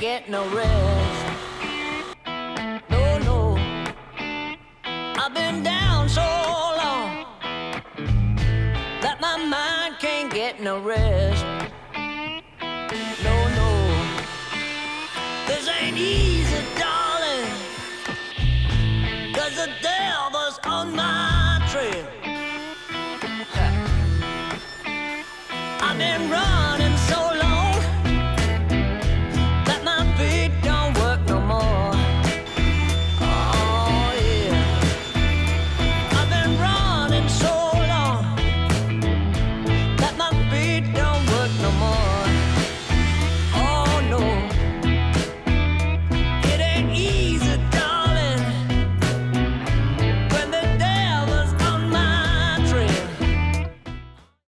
get no rest. No, no, I've been down so long that my mind can't get no rest. No, no, this ain't easy, darling, 'cause the devil's on my trail. I've been wrong.